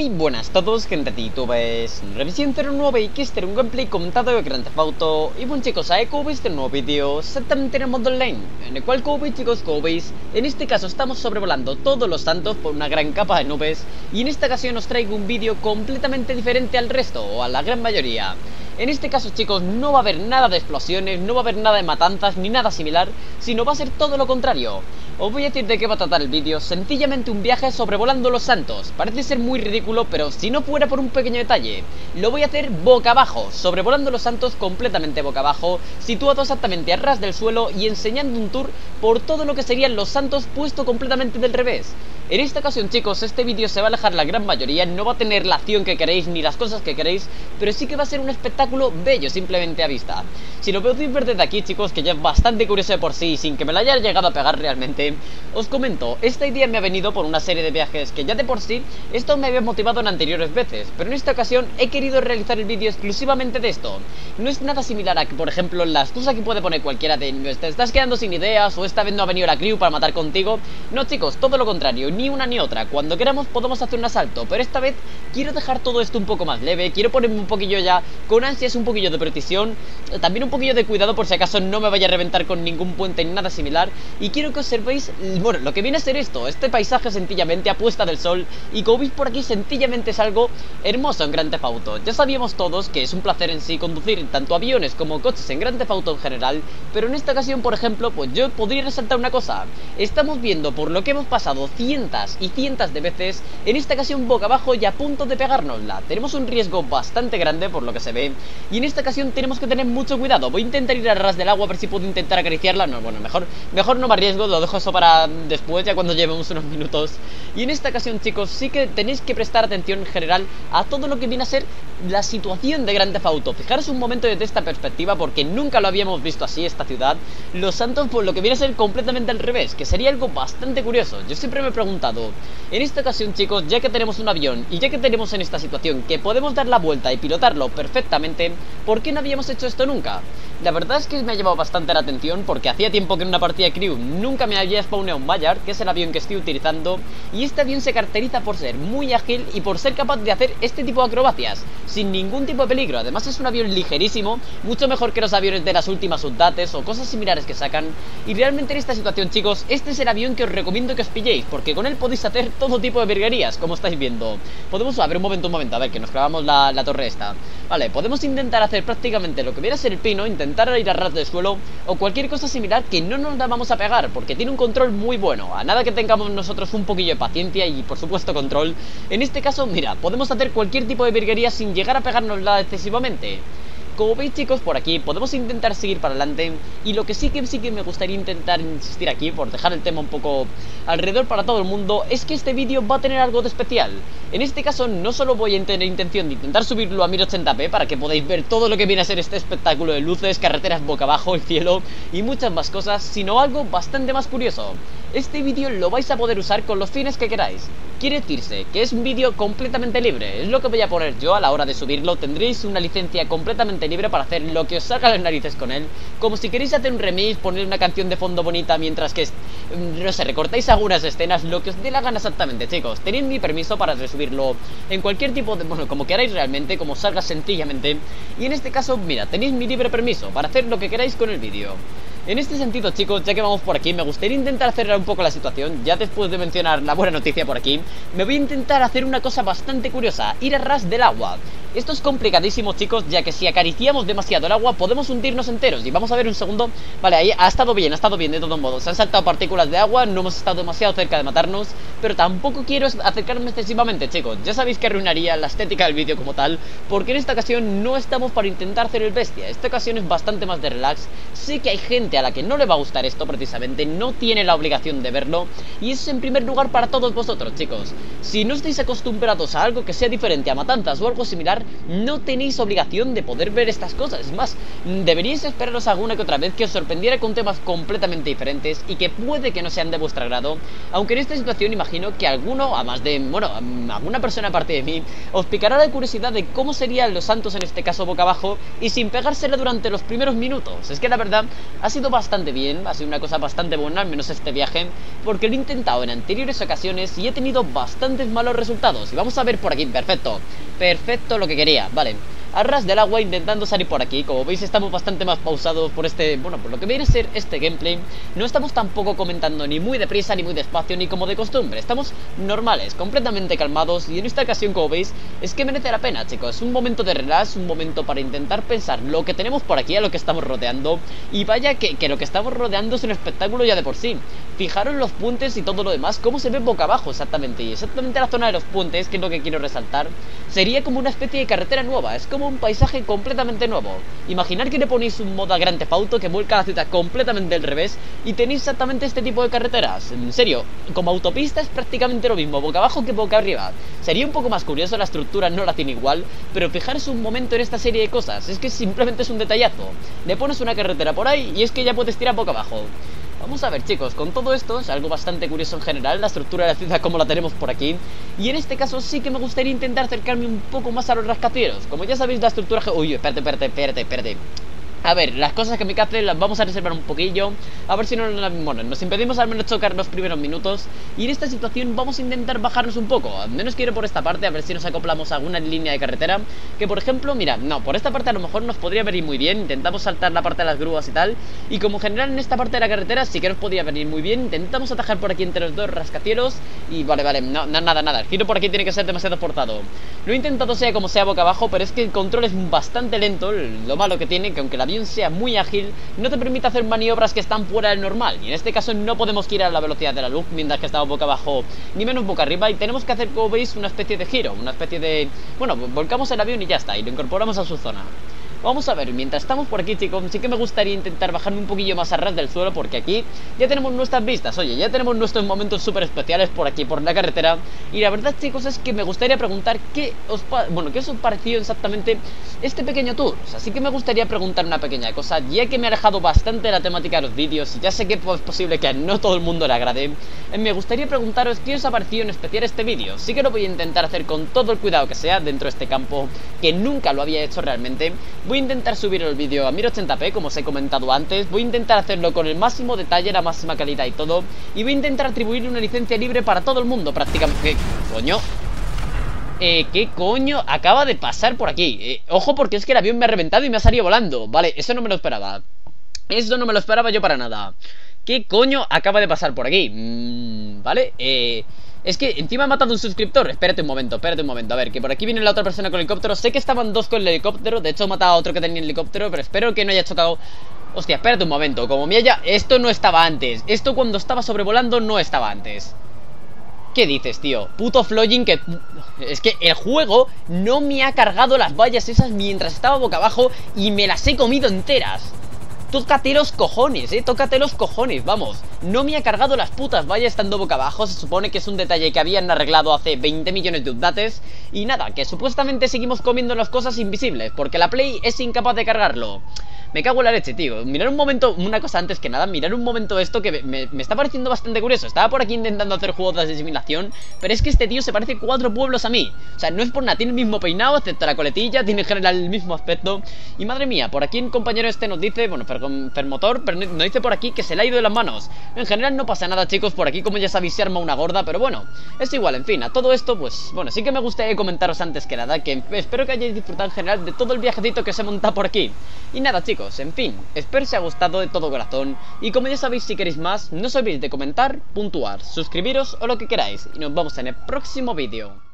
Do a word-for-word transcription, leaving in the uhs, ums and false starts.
Muy buenas a todos, gente de YouTube, es Andryvision cero nueve y que este era un gameplay comentado de Grand Theft Auto. Y bueno chicos, ahí como veis este nuevo vídeo, exactamente en el modo online, en el cual como veis chicos, como veis, en este caso estamos sobrevolando todos Los Santos por una gran capa de nubes. Y en esta ocasión os traigo un vídeo completamente diferente al resto, o a la gran mayoría. En este caso chicos, no va a haber nada de explosiones, no va a haber nada de matanzas ni nada similar, sino va a ser todo lo contrario. Os voy a decir de qué va a tratar el vídeo, sencillamente un viaje sobrevolando Los Santos. Parece ser muy ridículo, pero si no fuera por un pequeño detalle, lo voy a hacer boca abajo, sobrevolando Los Santos completamente boca abajo, situado exactamente a ras del suelo y enseñando un tour por todo lo que serían Los Santos puesto completamente del revés. En esta ocasión chicos, este vídeo se va a alejar la gran mayoría, no va a tener la acción que queréis ni las cosas que queréis, pero sí que va a ser un espectáculo bello simplemente a vista. Si lo podéis ver desde aquí chicos, que ya es bastante curioso de por sí, sin que me la haya llegado a pegar realmente, os comento, esta idea me ha venido por una serie de viajes que ya de por sí esto me había motivado en anteriores veces, pero en esta ocasión he querido realizar el vídeo exclusivamente de esto. No es nada similar a que por ejemplo la excusa que puede poner cualquiera de te estás quedando sin ideas o esta vez no ha venido la crew para matar contigo. No chicos, todo lo contrario, ni una ni otra, cuando queramos podemos hacer un asalto, pero esta vez quiero dejar todo esto un poco más leve, quiero ponerme un poquillo ya con ansia, es un poquillo de precisión, también un poquillo de cuidado por si acaso no me vaya a reventar con ningún puente ni nada similar. Y quiero que observéis, bueno, lo que viene a ser esto, este paisaje sencillamente a puesta del sol. Y como veis por aquí sencillamente es algo hermoso en Grand Theft Auto. Ya sabíamos todos que es un placer en sí conducir tanto aviones como coches en Grand Theft Auto en general, pero en esta ocasión por ejemplo, pues yo podría resaltar una cosa. Estamos viendo por lo que hemos pasado cientos y cientos de veces, en esta ocasión boca abajo y a punto de pegárnosla. Tenemos un riesgo bastante grande por lo que se ve, y en esta ocasión tenemos que tener mucho cuidado. Voy a intentar ir a ras del agua, a ver si puedo intentar acariciarla. No, bueno, mejor, mejor no me arriesgo, lo dejo eso para después, ya cuando llevemos unos minutos. Y en esta ocasión, chicos, sí que tenéis que prestar atención en general a todo lo que viene a ser la situación de Grand Theft Auto. Fijaros un momento desde esta perspectiva, porque nunca lo habíamos visto así, esta ciudad. Los Santos, por lo que viene a ser completamente al revés, que sería algo bastante curioso. Yo siempre me he preguntado, en esta ocasión, chicos, ya que tenemos un avión y ya que tenemos en esta situación que podemos dar la vuelta y pilotarlo perfectamente, ¿por qué no habíamos hecho esto nunca? La verdad es que me ha llevado bastante la atención, porque hacía tiempo que en una partida de crew nunca me había spawnado un Bayard, que es el avión que estoy utilizando, y este avión se caracteriza por ser muy ágil y por ser capaz de hacer este tipo de acrobacias sin ningún tipo de peligro. Además es un avión ligerísimo, mucho mejor que los aviones de las últimas undates o cosas similares que sacan. Y realmente en esta situación chicos, este es el avión que os recomiendo que os pilléis, porque con él podéis hacer todo tipo de virguerías, como estáis viendo. Podemos, a ver, un momento, un momento, a ver, que nos clavamos la, la torre esta. Vale, podemos intentar hacer prácticamente lo que viene a ser el pino, intentar ir a ras del suelo o cualquier cosa similar, que no nos la vamos a pegar porque tiene un control muy bueno. A nada que tengamos nosotros un poquillo de paciencia y por supuesto control. En este caso, mira, podemos hacer cualquier tipo de virguería sin llegar a pegárnosla excesivamente. Como veis chicos, por aquí podemos intentar seguir para adelante. Y lo que sí que sí que me gustaría intentar insistir aquí, por dejar el tema un poco alrededor para todo el mundo, es que este vídeo va a tener algo de especial. En este caso no solo voy a tener intención de intentar subirlo a mil ochenta p para que podáis ver todo lo que viene a ser este espectáculo de luces, carreteras boca abajo, el cielo y muchas más cosas, sino algo bastante más curioso. Este vídeo lo vais a poder usar con los fines que queráis. Quiere decirse que es un vídeo completamente libre, es lo que voy a poner yo a la hora de subirlo. Tendréis una licencia completamente libre para hacer lo que os salga las narices con él. Como si queréis hacer un remix, poner una canción de fondo bonita mientras que, no sé, recortáis algunas escenas, lo que os dé la gana exactamente chicos. Tenéis mi permiso para resubirlo en cualquier tipo de, bueno, como queráis realmente, como os salga sencillamente. Y en este caso, mira, tenéis mi libre permiso para hacer lo que queráis con el vídeo. En este sentido chicos, ya que vamos por aquí, me gustaría intentar cerrar un poco la situación. Ya después de mencionar la buena noticia por aquí, me voy a intentar hacer una cosa bastante curiosa, ir a ras del agua. Esto es complicadísimo chicos, ya que si acariciamos demasiado el agua podemos hundirnos enteros. Y vamos a ver un segundo, vale, ahí ha estado bien, ha estado bien de todos modos. Se han saltado partículas de agua, no hemos estado demasiado cerca de matarnos, pero tampoco quiero acercarme excesivamente chicos. Ya sabéis que arruinaría la estética del vídeo como tal, porque en esta ocasión no estamos para intentar hacer el bestia. Esta ocasión es bastante más de relax. Sé que hay gente a la que no le va a gustar esto precisamente, no tiene la obligación de verlo, y es en primer lugar para todos vosotros chicos. Si no estáis acostumbrados a algo que sea diferente a matanzas o algo similar, jugar no tenéis obligación de poder ver estas cosas. Es más, deberíais esperaros alguna que otra vez que os sorprendiera con temas completamente diferentes y que puede que no sean de vuestro agrado, aunque en esta situación imagino que alguno, a más de, bueno, alguna persona aparte de mí, os picará la curiosidad de cómo serían Los Santos en este caso boca abajo y sin pegársela durante los primeros minutos. Es que la verdad ha sido bastante bien, ha sido una cosa bastante buena, al menos este viaje, porque lo he intentado en anteriores ocasiones y he tenido bastantes malos resultados. Y vamos a ver por aquí, perfecto, perfecto lo que quería, vale. A ras del agua intentando salir por aquí. Como veis estamos bastante más pausados por este, bueno, por lo que viene a ser este gameplay. No estamos tampoco comentando ni muy deprisa ni muy despacio ni como de costumbre. Estamos normales, completamente calmados. Y en esta ocasión, como veis, es que merece la pena, chicos. Un momento de relax, un momento para intentar pensar lo que tenemos por aquí, a lo que estamos rodeando. Y vaya que, que lo que estamos rodeando es un espectáculo ya de por sí. Fijaros los puentes y todo lo demás, cómo se ve boca abajo exactamente. Y exactamente la zona de los puentes, que es lo que quiero resaltar, sería como una especie de carretera nueva. Es como un paisaje completamente nuevo. Imaginar que le ponéis un modo a Grand Theft Auto que vuelca la ciudad completamente al revés y tenéis exactamente este tipo de carreteras. En serio, como autopista es prácticamente lo mismo, boca abajo que boca arriba. Sería un poco más curioso, la estructura no la tiene igual, pero fijaros un momento en esta serie de cosas, es que simplemente es un detallazo. Le pones una carretera por ahí y es que ya puedes tirar boca abajo. Vamos a ver, chicos, con todo esto es algo bastante curioso en general, la estructura de la ciudad como la tenemos por aquí. Y en este caso sí que me gustaría intentar acercarme un poco más a los rascacielos. Como ya sabéis, la estructura... Uy, espérate, espérate, espérate, espérate. A ver, las cosas que me capten las vamos a reservar un poquillo. A ver si no las... Bueno, nos impedimos al menos chocar los primeros minutos. Y en esta situación vamos a intentar bajarnos un poco. Al menos quiero por esta parte, a ver si nos acoplamos a alguna línea de carretera. Que por ejemplo, mira, no, por esta parte a lo mejor nos podría venir muy bien. Intentamos saltar la parte de las grúas y tal. Y como en general en esta parte de la carretera sí que nos podría venir muy bien. Intentamos atajar por aquí entre los dos rascacielos. Y vale, vale, no, no nada, nada. El giro por aquí tiene que ser demasiado forzado. Lo he intentado sea como sea boca abajo, pero es que el control es bastante lento. Lo malo que tiene, que aunque la sea muy ágil, no te permite hacer maniobras que están fuera del normal, y en este caso no podemos girar a la velocidad de la luz mientras que estamos boca abajo, ni menos boca arriba, y tenemos que hacer, como veis, una especie de giro, una especie de... bueno, volcamos el avión y ya está, y lo incorporamos a su zona. Vamos a ver, mientras estamos por aquí, chicos, sí que me gustaría intentar bajarme un poquillo más a ras del suelo, porque aquí ya tenemos nuestras vistas, oye, ya tenemos nuestros momentos súper especiales por aquí, por la carretera. Y la verdad, chicos, es que me gustaría preguntar qué os, bueno, qué os pareció exactamente este pequeño tour. O sea, sí que me gustaría preguntar una pequeña cosa, ya que me he alejado bastante de la temática de los vídeos, y ya sé que es posible que no todo el mundo le agrade, me gustaría preguntaros qué os ha parecido en especial este vídeo. Sí que lo voy a intentar hacer con todo el cuidado que sea dentro de este campo, que nunca lo había hecho realmente. Voy a intentar subir el vídeo a mil ochenta p, como os he comentado antes. Voy a intentar hacerlo con el máximo detalle, la máxima calidad y todo. Y voy a intentar atribuir una licencia libre para todo el mundo, prácticamente. ¿Qué coño? Eh, ¿qué coño acaba de pasar por aquí? Eh, ojo, porque es que el avión me ha reventado y me ha salido volando. Vale, eso no me lo esperaba. Eso no me lo esperaba yo para nada. ¿Qué coño acaba de pasar por aquí? Mm, vale, eh... es que encima ha matado a un suscriptor. Espérate un momento, espérate un momento. A ver, que por aquí viene la otra persona con el helicóptero. Sé que estaban dos con el helicóptero. De hecho, he matado a otro que tenía el helicóptero, pero espero que no haya chocado. Hostia, espérate un momento. Como me haya... Esto no estaba antes. Esto cuando estaba sobrevolando no estaba antes. ¿Qué dices, tío? Puto flooding que... Es que el juego no me ha cargado las vallas esas mientras estaba boca abajo y me las he comido enteras. Tócate los cojones, eh, tócate los cojones, vamos. No me ha cargado las putas vallas estando boca abajo. Se supone que es un detalle que habían arreglado hace veinte millones de updates. Y nada, que supuestamente seguimos comiendo las cosas invisibles, porque la Play es incapaz de cargarlo. Me cago en la leche, tío. Mirar un momento, una cosa antes que nada, mirar un momento esto que me, me está pareciendo bastante curioso. Estaba por aquí intentando hacer juegos de simulación, pero es que este tío se parece cuatro pueblos a mí. O sea, no es por nada, tiene el mismo peinado, excepto la coletilla, tiene en general el mismo aspecto. Y madre mía, por aquí un compañero este nos dice, bueno, Fermotor, pero nos dice por aquí que se le ha ido de las manos. En general no pasa nada, chicos, por aquí como ya sabéis se arma una gorda, pero bueno, es igual, en fin, a todo esto, pues, bueno, sí que me gustaría comentaros antes que nada, que espero que hayáis disfrutado en general de todo el viajecito que se monta por aquí. Y nada, chicos, en fin, espero que os haya gustado de todo corazón. Y como ya sabéis, si queréis más, no os olvidéis de comentar, puntuar, suscribiros o lo que queráis. Y nos vemos en el próximo vídeo.